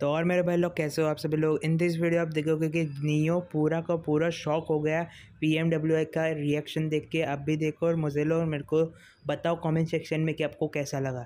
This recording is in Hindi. तो और मेरे भाई लोग कैसे हो आप सभी लोग। इन दिस वीडियो आप देखोगे कि नियो पूरा का पूरा शॉक हो गया पीएमडब्ल्यूआई का रिएक्शन देख के। आप भी देखो और मुझे लो और मेरे को बताओ कमेंट सेक्शन में कि आपको कैसा लगा।